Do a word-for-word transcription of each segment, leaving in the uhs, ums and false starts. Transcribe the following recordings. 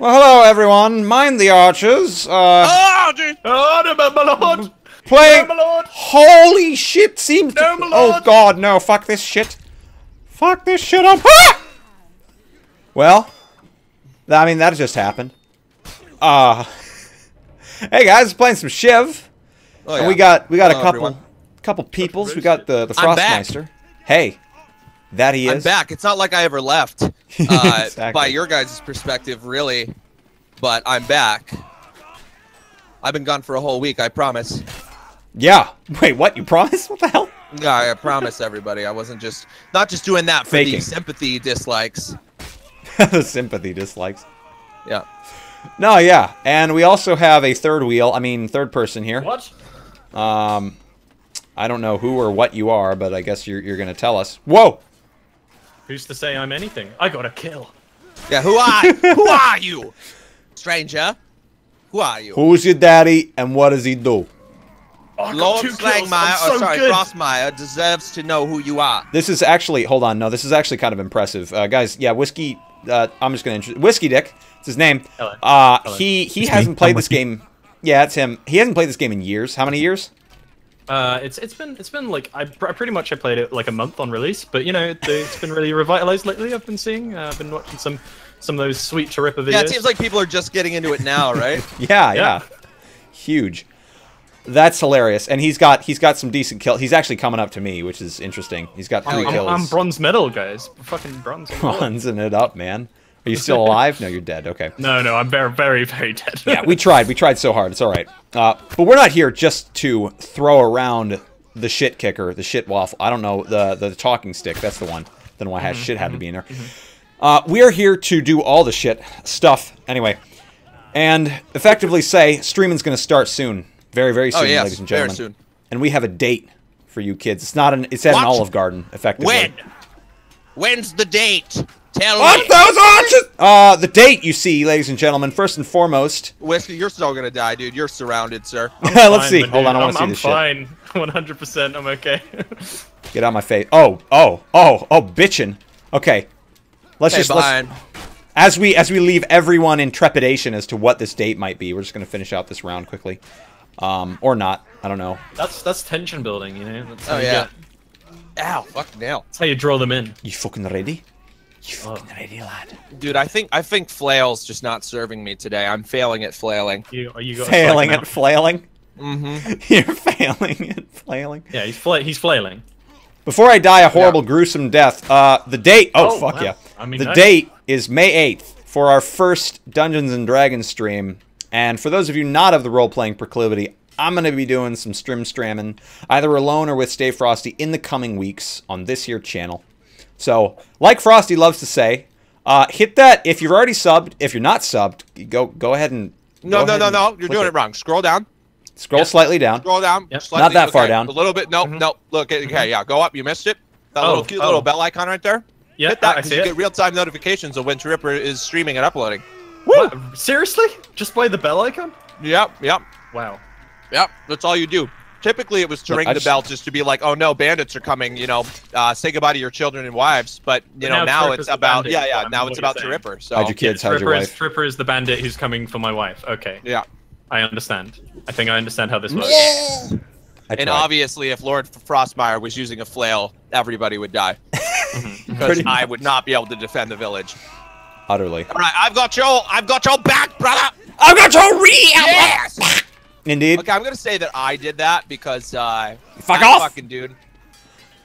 Well, hello everyone. Mind the archers. Uh, oh, geez. Oh, no, my lord. Playing. No, my lord. Holy shit! Seems. No, to... my lord. Oh god, no! Fuck this shit. Fuck this shit up. Ah! Well, I mean that just happened. Uh hey guys, playing some Chiv. Oh, yeah. And we got we got hello, a couple everyone. couple peoples. We got the the Frostmeister. Hey. That he is. I'm back. It's not like I ever left, uh, exactly. By your guys' perspective, really. But I'm back. I've been gone for a whole week, I promise. Yeah. Wait, what? You promise? What the hell? Yeah, I promise everybody. I wasn't just... Not just doing that for Faking. the sympathy dislikes. The sympathy dislikes. Yeah. No, yeah. And we also have a third wheel. I mean, third person here. What? Um, I don't know who or what you are, but I guess you're, you're going to tell us. Whoa! Who's to say I'm anything? I got a kill. Yeah, who are you? Who are you? Stranger, who are you? Who's your daddy and what does he do? Oh, Lord Slangmeyer, so or sorry, Frostmeister deserves to know who you are. This is actually, hold on, no, this is actually kind of impressive. Uh, guys, yeah, Whiskey, uh, I'm just going to introduce, Whiskey Dick, it's his name. Hello. Uh, Hello. He, he it's hasn't me. played I'm this game, yeah, it's him. He hasn't played this game in years. How many years? Uh, it's it's been it's been like I pr pretty much I played it like a month on release, but you know the, it's been really revitalized lately. I've been seeing, uh, I've been watching some some of those sweet Teripper videos. Yeah, it seems like people are just getting into it now, right? yeah, yeah, yeah, huge. That's hilarious, and he's got he's got some decent kills. He's actually coming up to me, which is interesting. He's got three I'm, kills. I'm bronze medal, guys. I'm fucking bronze. Bronzing it up, man. Are you still alive? No, you're dead. Okay. No, no, I'm very, very, very dead. Yeah, we tried. We tried so hard. It's all right. Uh, but we're not here just to throw around the shit kicker, the shit waffle. I don't know, the the talking stick. That's the one. Then why has mm-hmm. shit had to be in there? Mm-hmm. Uh, we are here to do all the shit stuff anyway, and effectively say streaming's going to start soon, very, very soon, oh, yes, ladies and gentlemen. Very soon. And we have a date for you kids. It's not an. It's at what? an Olive Garden, effectively. When? When's the date? Tell what me. Those arches? Uh, the date, you see, ladies and gentlemen, first and foremost. Whiskey, you're still gonna die, dude. You're surrounded, sir. Let's see. Hold on, I want to see this shit. I'm fine. one hundred percent. I'm okay. Get out of my face. Oh, oh, oh, oh, bitchin'. Okay. Let's hey, just. Let's, as we as we leave everyone in trepidation as to what this date might be, we're just gonna finish out this round quickly, um, or not. I don't know. That's that's tension building, you know. That's oh yeah. Get... Ow, fucking hell. That's how you draw them in. You fucking ready? You fucking ready, lad? Dude, I think I think flail's just not serving me today. I'm failing at flailing. You, you got failing at flailing? Mm-hmm. You're failing at flailing. Yeah, he's fla he's flailing. Before I die a horrible, yeah. gruesome death. Uh, the date. Oh, oh fuck wow. yeah. I mean, the no. date is May eighth for our first Dungeons and Dragons stream. And for those of you not of the role-playing proclivity, I'm gonna be doing some strim stramming, either alone or with Stay Frosty, in the coming weeks on this here channel. So, like Frosty loves to say, uh, hit that if you've already subbed. If you're not subbed, go go ahead and no no no no you're doing it. it wrong. Scroll down. Scroll yep. slightly down. Scroll down. Yep. Slightly, not that okay. far down. A little bit. No mm-hmm. no. Look. Okay. Mm-hmm. Yeah. Go up. You missed it. That oh, little cute oh. little bell icon right there. Yeah. Hit that because you it. get real time notifications of when Teripper is streaming and uploading. Woo! Seriously? Just play the bell icon? Yep. Yep. Wow. Yep. That's all you do. Typically, it was to ring the bell just to be like, "Oh no, bandits are coming!" You know, uh, say goodbye to your children and wives. But you know, now it's about yeah, yeah. Now it's about Teripper. So how'd your kids? How'd your wife? Teripper is the bandit who's coming for my wife. Okay. Yeah, I understand. I think I understand how this works. Yeah. And obviously, if Lord Frostmeister was using a flail, everybody would die because I would not be able to defend the village. Utterly. All right, I've got your, I've got your back, brother. I've got your re. Yes. Indeed. Okay, I'm gonna say that I did that because uh, fuck off, fucking dude.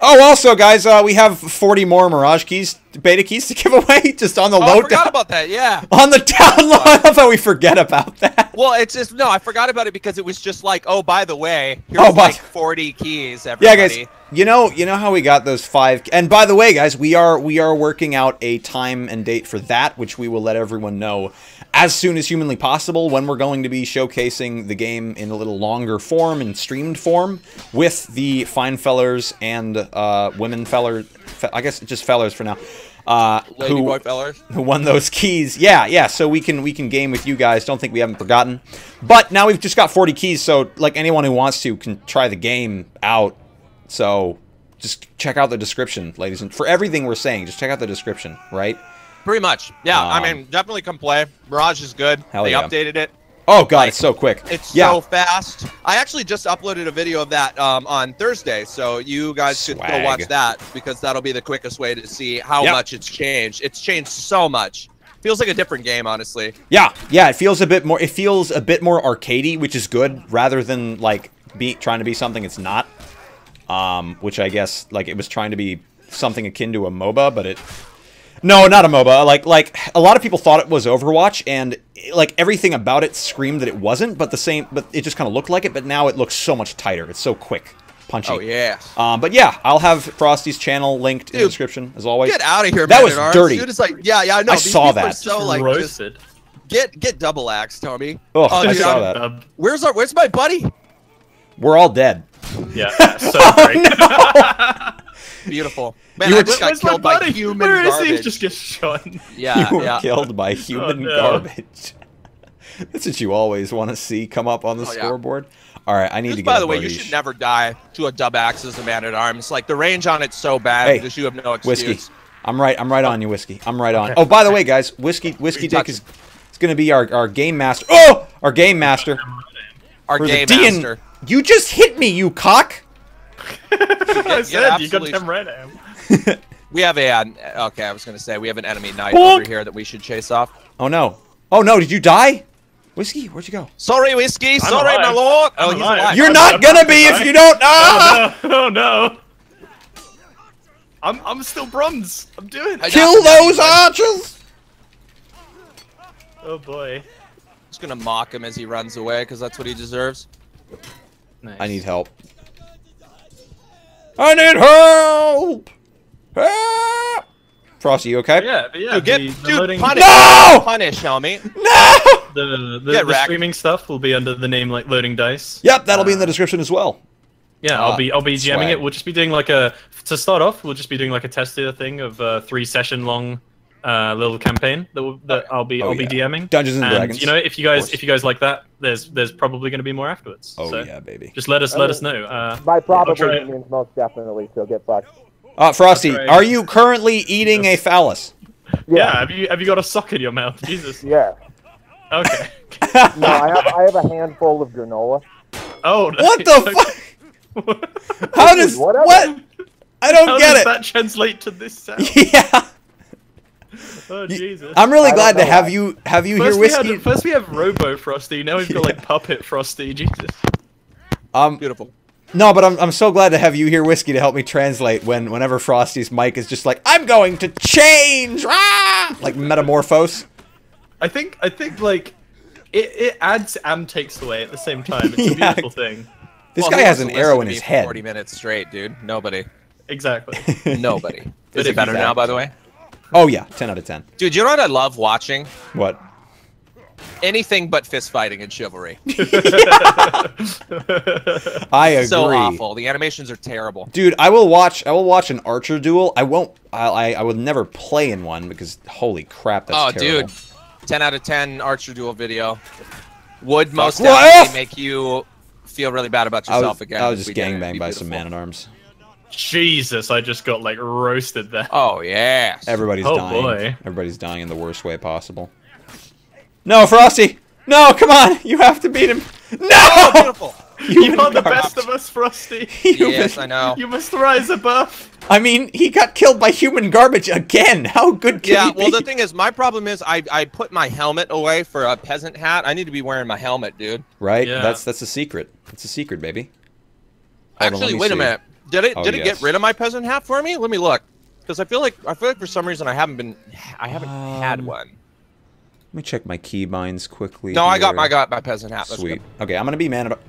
Oh, also, guys, uh, we have forty more Mirage keys, beta keys to give away just on the oh, low. I forgot down, about that. Yeah. On the down low, I love how we forget about that. Well, it's just no, I forgot about it because it was just like, oh, by the way, here's oh, like forty keys. Everybody. Yeah, guys. You know, you know how we got those five. And by the way, guys, we are we are working out a time and date for that, which we will let everyone know as soon as humanly possible when we're going to be showcasing the game in a little longer form and streamed form with the fine fellers and uh, women fellers. Fe I guess just fellers for now. Uh, Lady who, boy fellers who won those keys? Yeah, yeah. So we can we can game with you guys. Don't think we haven't forgotten. But now we've just got forty keys, so like anyone who wants to can try the game out. So, just check out the description, ladies and for everything we're saying. Just check out the description, right? Pretty much. Yeah, um, I mean, definitely come play. Mirage is good. Hell they yeah. updated it. Oh, God, like, it's so quick. It's yeah. so fast. I actually just uploaded a video of that um, on Thursday, so you guys Swag. should go watch that because that'll be the quickest way to see how yep. much it's changed. It's changed so much. Feels like a different game, honestly. Yeah, yeah, it feels a bit more. It feels a bit more arcadey, which is good, rather than like be trying to be something it's not. Um, which I guess like it was trying to be something akin to a MOBA, but it. No, not a MOBA. Like, like a lot of people thought it was Overwatch, and like everything about it screamed that it wasn't. But the same, but it just kind of looked like it. But now it looks so much tighter. It's so quick, punchy. Oh yeah. Um, but yeah, I'll have Frosty's channel linked Dude, in the description as always. Get out of here, that man. That was dirty. Dude is like, yeah, yeah, no, I saw that. So, like, roasted. Just get get double axed, Tommy. Oh, oh dude, I saw I'm, that. Where's our? Where's my buddy? We're all dead. Yeah. So oh, great. No! Beautiful. Man, you I just got killed by human Where garbage. Is he? Just gets shot. Yeah, you were yeah. killed by human oh, no. garbage. That's what you always want to see come up on the oh, scoreboard. Yeah. All right, I need just to get. By the way, you should never die to a dub axe as a man at arms. Like the range on it's so bad hey, because you have no excuse. Whiskey, I'm right. I'm right on you, Whiskey. I'm right on. Oh, by the way, guys, Whiskey Whiskey Dick is it's gonna be our our game master. Oh, our game master. Our For game master. You just hit me, you cock. Get, I said you got them right at him. We have a uh, okay. I was gonna say we have an enemy knight Bonk. over here that we should chase off. Oh no! Oh no! Did you die, Whiskey? Where'd you go? Sorry, Whiskey. I'm Sorry, alive. my lord. I'm oh, he's alive. Alive. You're I'm, not I'm gonna not be alive. if you don't. Ah! Oh, no. oh no! I'm I'm still bronze. I'm doing. It. Kill those archers! Oh boy! I'm just gonna mock him as he runs away because that's what he deserves. Nice. I need help. I need help! Help! Frosty, you okay? Yeah, but yeah. Dude, get, the, the dude loading... punish! No! Punish, Helmy! No! The, the, the streaming stuff will be under the name like Loading Dice. Yep, that'll uh, be in the description as well. Yeah, uh, I'll be I'll be jamming swag. it. We'll just be doing like a to start off. We'll just be doing like a tester thing of a three session long uh, little campaign that, we'll, that I'll be oh, I'll yeah. be DMing. Dungeons and, and Dragons. You know, if you guys if you guys like that, there's there's probably going to be more afterwards. Oh so yeah, baby. Just let us I let mean, us know. Uh, by probably means most definitely. So get fucked. Uh, Frosty, are you currently eating yes. a phallus? Yeah. yeah. Have you have you got a sock in your mouth? Jesus. Yeah. Okay. No, I have I have a handful of granola. Oh. No. What the okay. fuck? How does Whatever. what? I don't How get does it. That translate to this sound? Yeah. Oh, Jesus. I'm really glad to have you have you first here, Whiskey. We had, first we have Robo Frosty, now we've got yeah. like Puppet Frosty, Jesus. Um, Beautiful. No, but I'm, I'm so glad to have you here, Whiskey, to help me translate when whenever Frosty's mic is just like, I'm going to change! Rah! Like metamorphose. I think, I think like, it, it adds and takes away at the same time. It's a yeah. beautiful thing. This well, guy has an arrow in his head. forty minutes straight, dude. Nobody. Exactly. Nobody. Is it exactly. better now, by the way? Oh yeah, ten out of ten. Dude, you know what I love watching? What? Anything but fist fighting and chivalry. I agree. So awful. The animations are terrible. Dude, I will watch. I will watch an archer duel. I won't. I. I, I would never play in one because holy crap, that's oh, terrible. Oh dude, ten out of ten archer duel video would most Fuck definitely what? make you feel really bad about yourself I was, again. I was just gangbanged by some man at arms. Jesus, I just got like roasted there. Oh yeah. Everybody's oh, dying. Boy. Everybody's dying in the worst way possible. No, Frosty! No, come on! You have to beat him. No! Oh, beautiful. You, you are the best of us, Frosty. Yes, I know. You must rise above. I mean, he got killed by human garbage again. How good can yeah, he be? Yeah, well, the thing is, my problem is I, I put my helmet away for a peasant hat. I need to be wearing my helmet, dude. Right? Yeah. That's that's a secret. It's a secret, baby. Hold Actually, on, wait see. a minute. Did it? Oh, did it yes. get rid of my peasant hat for me? Let me look, because I feel like I feel like for some reason I haven't been, I haven't um, had one. Let me check my keybinds quickly. No, here. I got my got my peasant hat. Sweet. Okay, I'm gonna be man about.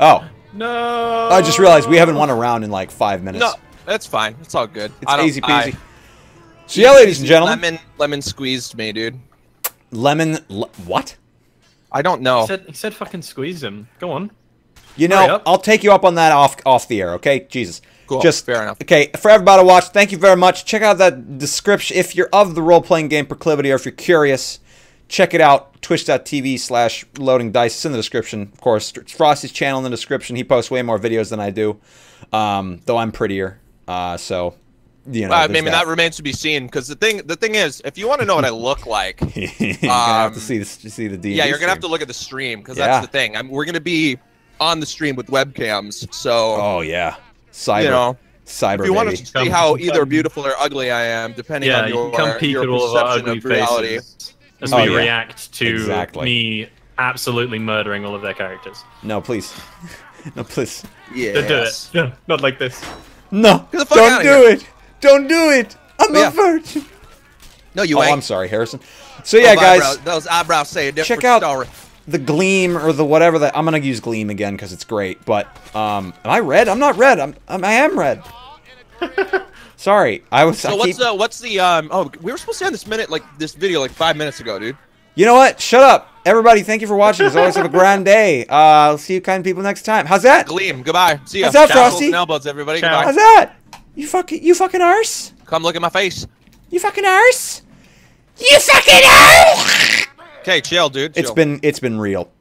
Oh. No. I just realized we haven't won a round in like five minutes. No, that's fine. It's all good. It's easy peasy. I, so yeah, ladies and gentlemen. Lemon, lemon squeezed me, dude. Lemon, le what? I don't know. He said, he said, "Fucking squeeze him." Go on. You know, I'll take you up on that off off the air, okay? Jesus. Cool. Just, Fair enough. Okay, for everybody to watch, thank you very much. Check out that description. If you're of the role-playing game proclivity or if you're curious, check it out. twitch dot T V slash loading dice. It's in the description, of course. It's Frosty's channel in the description. He posts way more videos than I do, um, though I'm prettier. Uh, so you know, uh, I mean, that. that remains to be seen. Because the thing, the thing is, if you want to know what I look like, you're um, gonna have to see the see the D and D. Yeah, you're stream. gonna have to look at the stream because yeah. that's the thing. I mean, we're gonna be on the stream with webcams, so. Oh yeah, cyber. You know, cyber. If you want to see how either beautiful or ugly I am, depending yeah, on your, you come peek your at all of our ugly of reality, faces as we oh, yeah. react to exactly. me absolutely murdering all of their characters. No, please. No, please. Yeah. Don't do it. No, not like this. No. Don't do it. Don't do it. I'm a virgin. No, you ain't. Oh, I'm sorry, Harrison. So yeah, guys. Those eyebrows say a different story. Check out the Gleam or the whatever that I'm gonna use Gleam again because it's great. But um, am I red? I'm not red. I'm, I'm I am red. Sorry, I was. So what's the what's the um? Oh, we were supposed to end this minute like this video like five minutes ago, dude. You know what? Shut up. Everybody, thank you for watching. As always, have a grand day. Uh, I'll see you kind people next time. How's that? Gleam. Goodbye. See ya. How's that, Frosty? Shout out to Elbows, everybody. Goodbye. How's that? You fucking, you fucking arse? Come look at my face. You fucking arse? You fucking arse? Okay, chill, dude. Chill. It's been, it's been real.